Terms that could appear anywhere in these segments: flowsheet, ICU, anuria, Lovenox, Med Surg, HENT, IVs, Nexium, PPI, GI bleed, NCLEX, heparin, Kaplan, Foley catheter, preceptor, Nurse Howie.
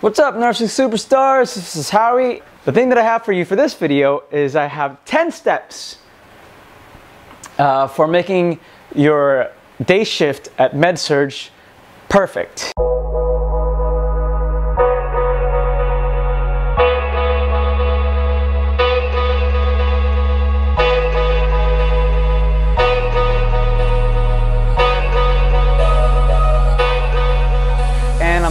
What's up, nursing superstars? This is Howie. The thing that I have for you for this video is I have 10 steps for making your day shift at Med Surg perfect.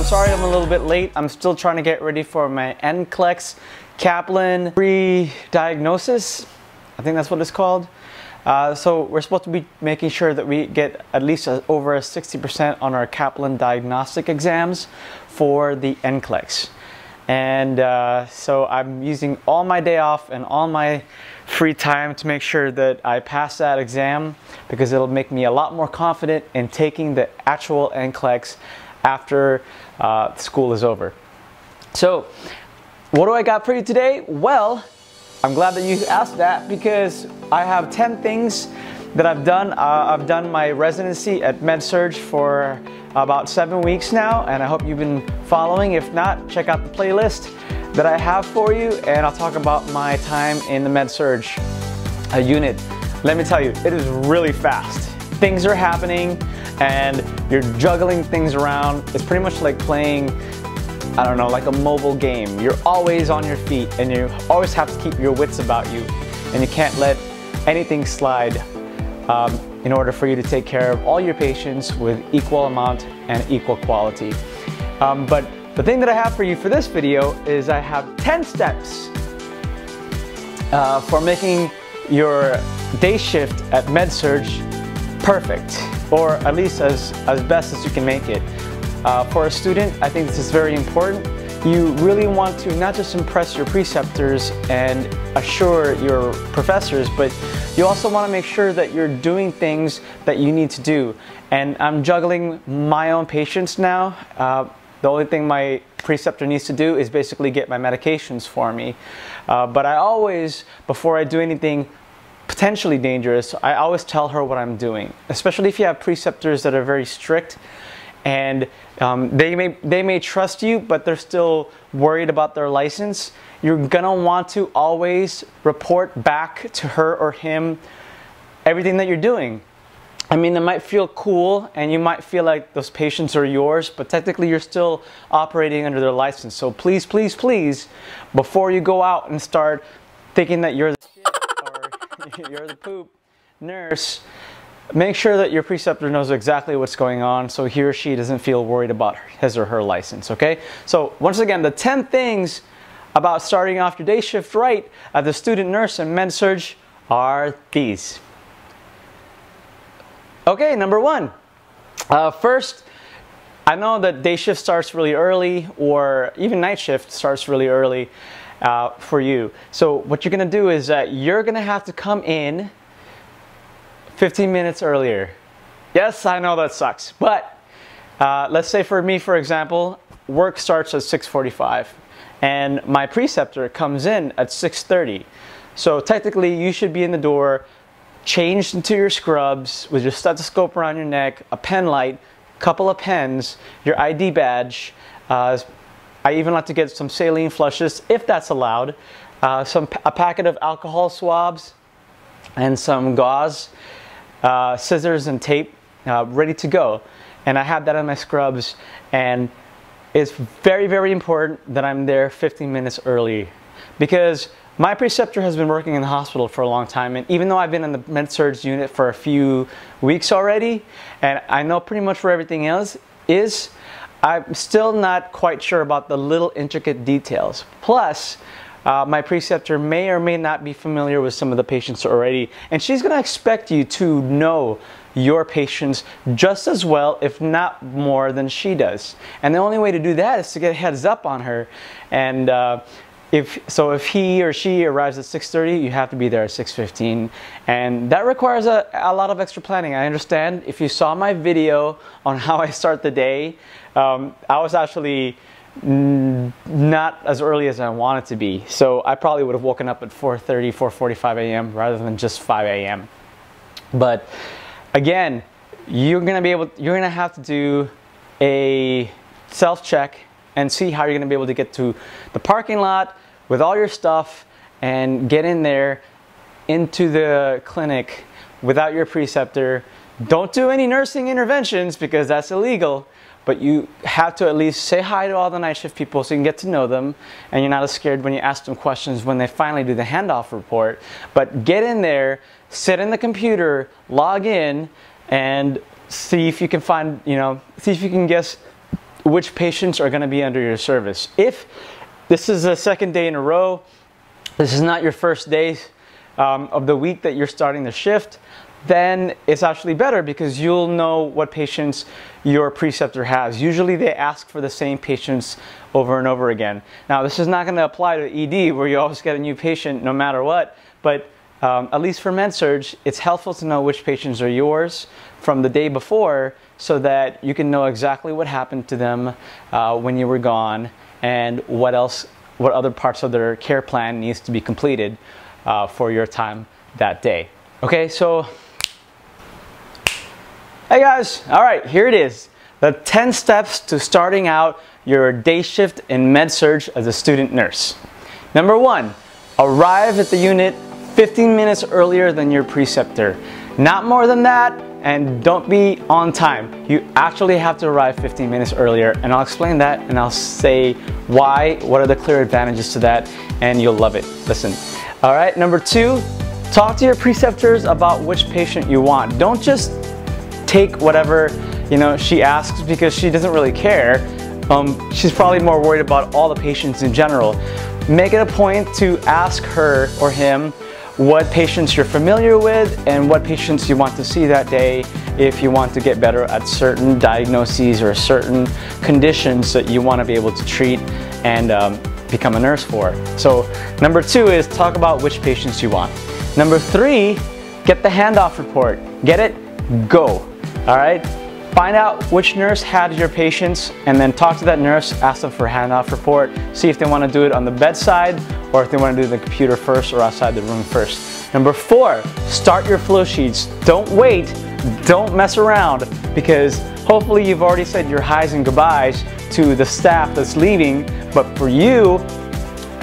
Sorry I'm a little bit late. I'm still trying to get ready for my NCLEX Kaplan pre-diagnosis. I think that's what it's called. So we're supposed to be making sure that we get at least over 60% on our Kaplan diagnostic exams for the NCLEX. And so I'm using all my day off and all my free time to make sure that I pass that exam, because it'll make me a lot more confident in taking the actual NCLEX after school is over. So what do I got for you today? Well, I'm glad that you asked that, because I have 10 things that I've done. I've done my residency at Med Surg for about 7 weeks now, and I hope you've been following. If not, check out the playlist that I have for you, and I'll talk about my time in the Med Surg unit. Let me tell you, it is really fast. Things are happening and you're juggling things around. It's pretty much like playing, I don't know, like a mobile game. You're always on your feet and you always have to keep your wits about you, and you can't let anything slide in order for you to take care of all your patients with equal amount and equal quality. But the thing that I have for you for this video is I have 10 steps for making your day shift at Med Surg perfect, or at least as best as you can make it. For a student, I think this is very important. You really want to not just impress your preceptors and assure your professors, but you also want to make sure that you're doing things that you need to do. And I'm juggling my own patients now. The only thing my preceptor needs to do is basically get my medications for me. But I always, before I do anything potentially dangerous, I always tell her what I'm doing, especially if you have preceptors that are very strict, and they may trust you, but they're still worried about their license. You're gonna want to always report back to her or him everything that you're doing. I mean, it might feel cool and you might feel like those patients are yours, but technically you're still operating under their license. So please, please, please, before you go out and start thinking that you're you're the poop nurse, make sure that your preceptor knows exactly what's going on, so he or she doesn't feel worried about his or her license, okay? So once again, the 10 things about starting off your day shift right as a student nurse and Med Surg are these. Okay, number one. First, I know that day shift starts really early, or even night shift starts really early for you. So what you're gonna do is that you're gonna have to come in 15 minutes earlier. Yes, I know that sucks, but let's say for me, for example, work starts at 6:45 and my preceptor comes in at 6:30. So technically you should be in the door, changed into your scrubs with your stethoscope around your neck, a pen light, couple of pens, your ID badge. I even like to get some saline flushes, if that's allowed, a packet of alcohol swabs, and some gauze, scissors and tape, ready to go. And I have that in my scrubs, and it's very, very important that I'm there 15 minutes early, because my preceptor has been working in the hospital for a long time, and even though I've been in the Med Surg unit for a few weeks already, and I know pretty much where everything else is, I'm still not quite sure about the little intricate details. Plus, my preceptor may or may not be familiar with some of the patients already, and she's gonna expect you to know your patients just as well, if not more than she does. And the only way to do that is to get a heads up on her. And if he or she arrives at 6:30, you have to be there at 6:15, and that requires a lot of extra planning. I understand. If you saw my video on how I start the day, I was actually not as early as I wanted to be, so I probably would have woken up at 4:30, 4:45 a.m. rather than just 5 a.m. But again, you're gonna have to do a self-check and see how you're going to be able to get to the parking lot with all your stuff and get in there into the clinic without your preceptor. Don't do any nursing interventions because that's illegal, but you have to at least say hi to all the night shift people so you can get to know them and you're not as scared when you ask them questions when they finally do the handoff report. But get in there, sit in the computer, log in, and see if you can find, see if you can guess which patients are going to be under your service. If this is the second day in a row, this is not your first day of the week that you're starting the shift, then it's actually better because you'll know what patients your preceptor has. Usually they ask for the same patients over and over again. Now this is not going to apply to ED where you always get a new patient no matter what, but at least for Med Surg, it's helpful to know which patients are yours from the day before so that you can know exactly what happened to them when you were gone and what else, what other parts of their care plan needs to be completed for your time that day. Okay, so hey guys, all right, here it is. The 10 steps to starting out your day shift in Med Surg as a student nurse. Number 1, arrive at the unit 15 minutes earlier than your preceptor. Not more than that, and don't be on time. You actually have to arrive 15 minutes earlier, and I'll explain that and I'll say why, what are the clear advantages to that, and you'll love it. Listen, all right, number 2, talk to your preceptors about which patient you want. Don't just take whatever she asks because she doesn't really care. She's probably more worried about all the patients in general. Make it a point to ask her or him what patients you're familiar with and what patients you want to see that day if you want to get better at certain diagnoses or certain conditions that you want to be able to treat and become a nurse for. So number 2 is talk about which patients you want. Number 3, get the handoff report. Get it, go. All right, find out which nurse had your patients and then talk to that nurse, ask them for a handoff report, see if they want to do it on the bedside or if they want to do the computer first or outside the room first. Number 4, start your flow sheets. Don't wait, don't mess around, because hopefully you've already said your highs and goodbyes to the staff that's leaving, but for you,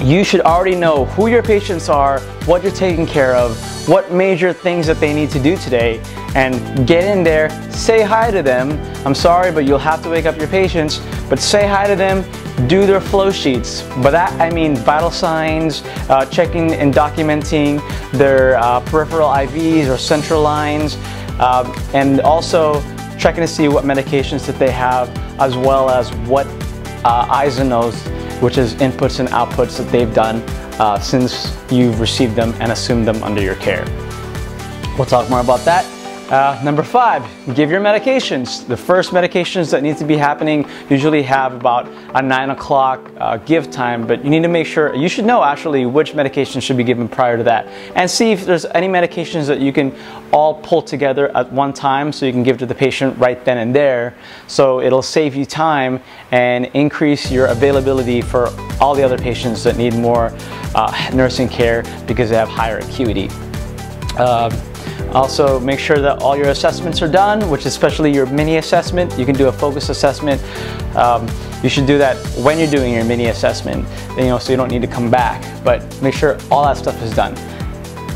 you should already know who your patients are, what you're taking care of, what major things that they need to do today, and get in there, say hi to them. I'm sorry, but you'll have to wake up your patients, but say hi to them, do their flow sheets. By that, I mean vital signs, checking and documenting their peripheral IVs or central lines, and also checking to see what medications that they have, as well as what eyes and nose, which is inputs and outputs that they've done since you've received them and assumed them under your care. We'll talk more about that. Number 5, give your medications. The first medications that need to be happening usually have about a 9 o'clock give time, but you need to make sure, you should know actually which medications should be given prior to that, and see if there's any medications that you can all pull together at one time so you can give to the patient right then and there. So it'll save you time and increase your availability for all the other patients that need more nursing care because they have higher acuity. Also, make sure that all your assessments are done, which is especially your mini assessment. You can do a focus assessment. You should do that when you're doing your mini assessment, so you don't need to come back. But make sure all that stuff is done.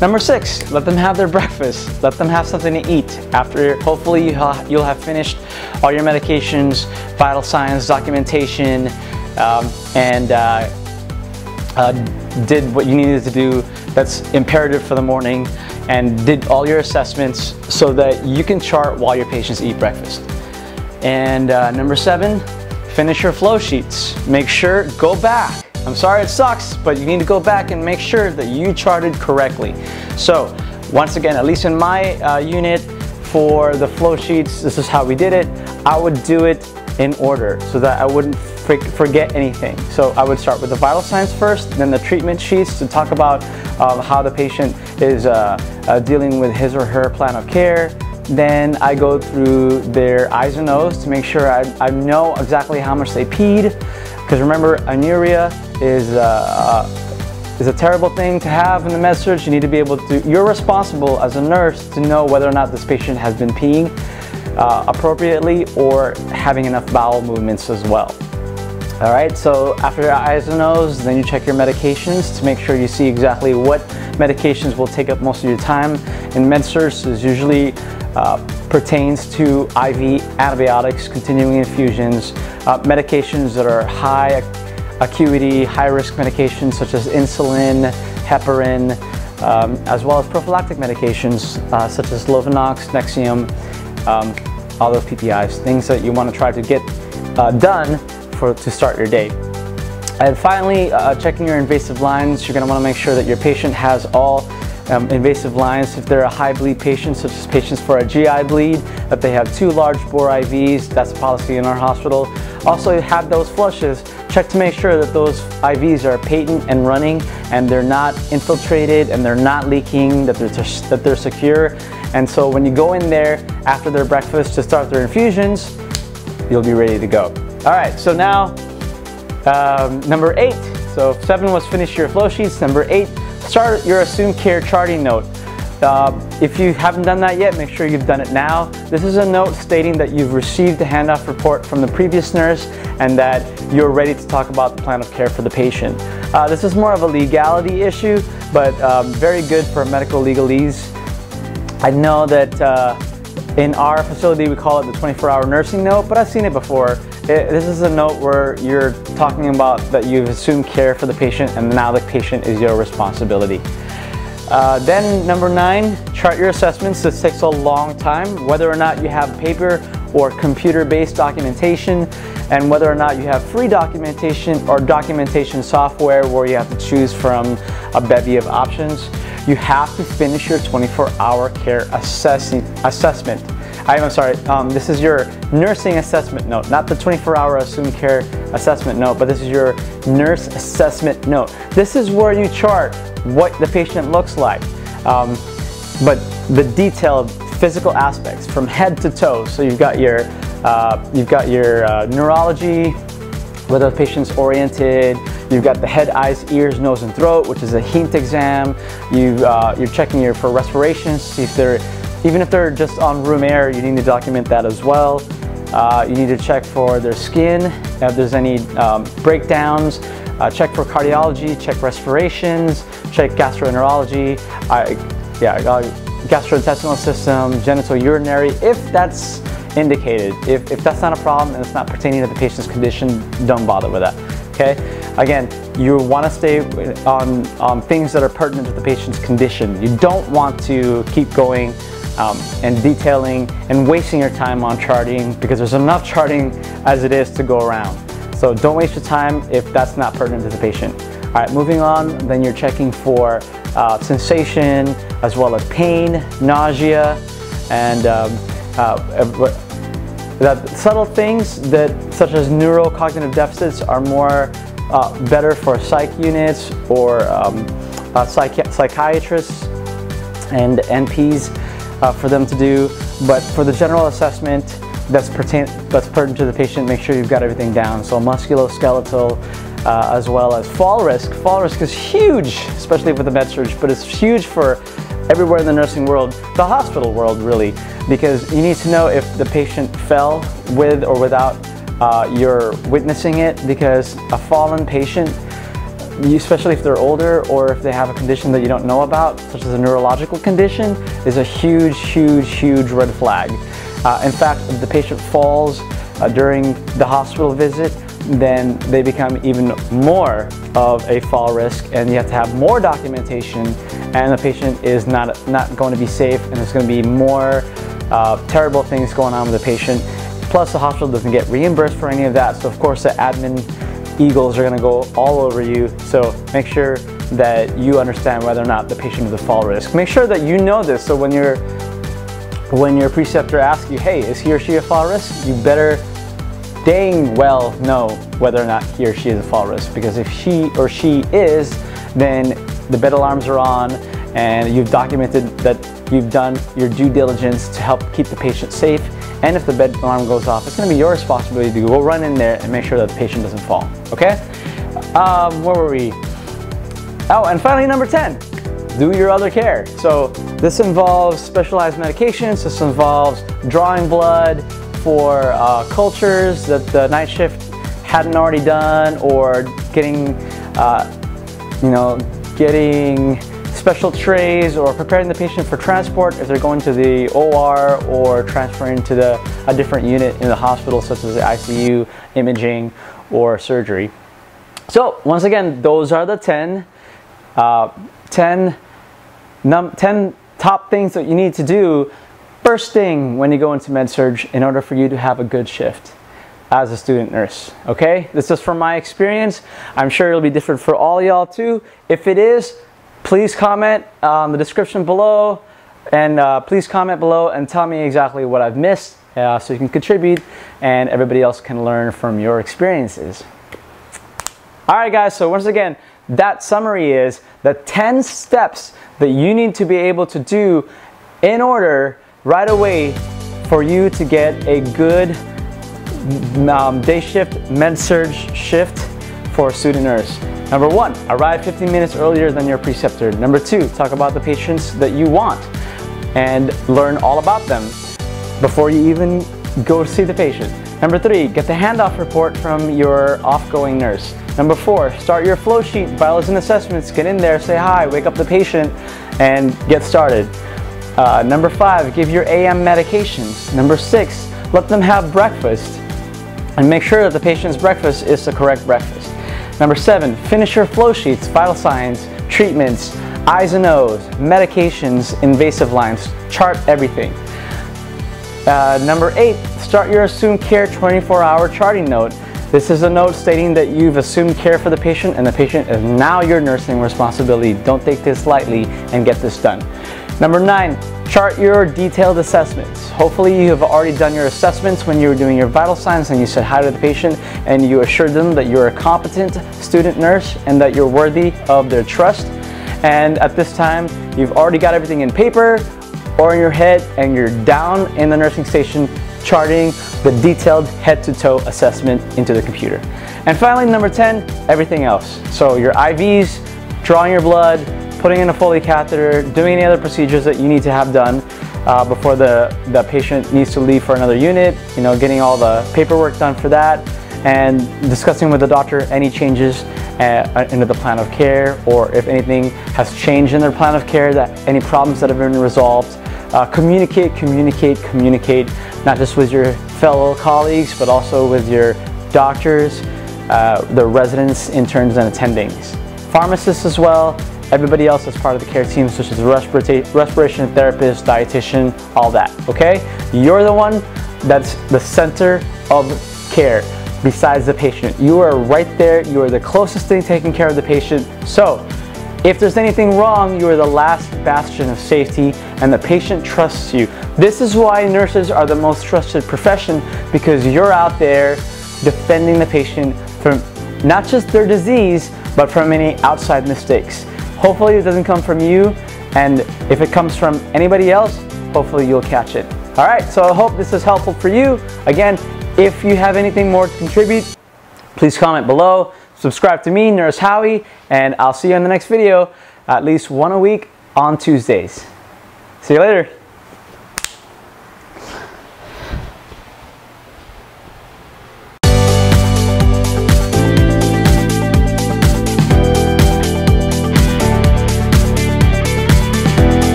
Number 6, let them have their breakfast. Let them have something to eat. After, hopefully, you'll have finished all your medications, vital signs, documentation, did what you needed to do that's imperative for the morning, and did all your assessments so that you can chart while your patients eat breakfast. And number 7, finish your flow sheets. Make sure, go back. I'm sorry it sucks, but you need to go back and make sure that you charted correctly. So once again, at least in my unit for the flow sheets, this is how we did it. I would do it in order so that I wouldn't forget anything. So I would start with the vital signs first, then the treatment sheets to talk about how the patient is dealing with his or her plan of care. Then I go through their eyes and nose to make sure I know exactly how much they peed, because remember, anuria is a terrible thing to have in the Med Surg. You need to be able to, you're responsible as a nurse to know whether or not this patient has been peeing appropriately or having enough bowel movements as well. All right, so after your eyes and nose, then you check your medications to make sure you see exactly what medications will take up most of your time. In Med Surg, is usually pertains to IV antibiotics, continuing infusions, medications that are high acuity, high risk medications such as insulin, heparin, as well as prophylactic medications such as Lovenox, Nexium, all those PPIs, things that you want to try to get done to start your day. And finally, checking your invasive lines. You're going to want to make sure that your patient has all invasive lines. If they're a high bleed patient, such as patients for a GI bleed, that they have 2 large bore IVs, that's a policy in our hospital. Also have those flushes, check to make sure that those IVs are patent and running and they're not infiltrated and they're not leaking, that they're secure. And so when you go in there after their breakfast to start their infusions, you'll be ready to go. All right, so now number 8. So 7 was finish your flow sheets. Number 8, start your assumed care charting note. If you haven't done that yet, make sure you've done it now. This is a note stating that you've received a handoff report from the previous nurse and that you're ready to talk about the plan of care for the patient. This is more of a legality issue, but very good for medical legalese. I know that in our facility we call it the 24-hour nursing note, but I've seen it before. This is a note where you're talking about that you've assumed care for the patient and now the patient is your responsibility. Then number 9, chart your assessments. This takes a long time, whether or not you have paper or computer-based documentation, and whether or not you have free documentation or documentation software where you have to choose from a bevy of options. You have to finish your 24-hour care assessment. This is your nursing assessment note, not the 24-hour assumed care assessment note, but this is your nurse assessment note. This is where you chart what the patient looks like, but the detailed physical aspects from head to toe. So you've got your neurology, whether the patient's oriented. You've got the head, eyes, ears, nose, and throat, which is a HENT exam. You're checking for respiration, see if they're. Even if they're just on room air, you need to document that as well. You need to check for their skin, if there's any breakdowns, check for cardiology, check respirations, check gastroenterology, gastrointestinal system, genitourinary, if that's indicated. If that's not a problem and it's not pertaining to the patient's condition, don't bother with that, okay? Again, you want to stay on things that are pertinent to the patient's condition. You don't want to keep going and detailing and wasting your time on charting, because there's enough charting as it is to go around. So don't waste your time if that's not pertinent to the patient. All right, moving on, then you're checking for sensation as well as pain, nausea, and that subtle things that such as neurocognitive deficits are more better for psych units or psychiatrists and NPs. For them to do, but for the general assessment that's pertinent to the patient, make sure you've got everything down. So musculoskeletal, as well as fall risk. Fall risk is huge, especially with the med surg, but it's huge for everywhere in the nursing world, the hospital world really, because you need to know if the patient fell with or without your witnessing it, because a fallen patient, especially if they're older or if they have a condition that you don't know about, such as a neurological condition, is a huge, huge, huge red flag. In fact, if the patient falls during the hospital visit, then they become even more of a fall risk, and you have to have more documentation, and the patient is not going to be safe, and there's going to be more terrible things going on with the patient. Plus, the hospital doesn't get reimbursed for any of that, so of course the admin eagles are going to go all over you. So make sure that you understand whether or not the patient is a fall risk. Make sure that you know this, so when your preceptor asks you, hey, is he or she a fall risk, you better dang well know whether or not he or she is a fall risk, because if he or she is, then the bed alarms are on and you've documented that you've done your due diligence to help keep the patient safe. And if the bed alarm goes off, it's going to be your responsibility to go run in there and make sure that the patient doesn't fall, okay? Where were we? Oh, and finally, number 10, do your other care. So this involves specialized medications. This involves drawing blood for cultures that the night shift hadn't already done, or getting, getting special trays, or preparing the patient for transport if they're going to the OR or transferring to a different unit in the hospital, such as the ICU, imaging, or surgery. So once again, those are the 10 top things that you need to do first thing when you go into med surg in order for you to have a good shift as a student nurse. Okay, this is from my experience. I'm sure it'll be different for all y'all too. If it is, please comment on the description below, and please comment below and tell me exactly what I've missed, so you can contribute and everybody else can learn from your experiences. Alright guys, so once again, that summary is the 10 steps that you need to be able to do in order right away for you to get a good day shift, med surg shift for a student nurse. Number one, arrive 15 minutes earlier than your preceptor. Number two, talk about the patients that you want and learn all about them before you even go see the patient. Number three, get the handoff report from your off-going nurse. Number four, start your flow sheet, vitals and assessments, get in there, say hi, wake up the patient, and get started. Number five, give your AM medications. Number six, let them have breakfast and make sure that the patient's breakfast is the correct breakfast. Number seven, finish your flow sheets, vital signs, treatments, eyes and O's, medications, invasive lines, chart everything. Number eight, start your assumed care 24-hour charting note. This is a note stating that you've assumed care for the patient and the patient is now your nursing responsibility. Don't take this lightly and get this done. Number nine, chart your detailed assessments. Hopefully you have already done your assessments when you were doing your vital signs and you said hi to the patient and you assured them that you're a competent student nurse and that you're worthy of their trust. And at this time, you've already got everything in paper or in your head and you're down in the nursing station charting the detailed head-to-toe assessment into the computer. And finally, number 10, everything else. So your IVs, drawing your blood, putting in a Foley catheter, doing any other procedures that you need to have done before the patient needs to leave for another unit, you know, getting all the paperwork done for that, and discussing with the doctor any changes into the plan of care, or if anything has changed in their plan of care, that any problems that have been resolved. Communicate, communicate, communicate, not just with your fellow colleagues, but also with your doctors, the residents, interns, and attendings. Pharmacists as well. Everybody else is part of the care team, such as the respiration therapist, dietitian, all that, okay? You're the one that's the center of care besides the patient. You are right there. You are the closest thing taking care of the patient. So if there's anything wrong, you are the last bastion of safety and the patient trusts you. This is why nurses are the most trusted profession, because you're out there defending the patient from not just their disease, but from any outside mistakes. Hopefully it doesn't come from you, and if it comes from anybody else, hopefully you'll catch it. All right, so I hope this is helpful for you. Again, if you have anything more to contribute, please comment below. Subscribe to me, Nurse Howie, and I'll see you in the next video, at least one a week on Tuesdays. See you later.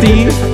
Steve.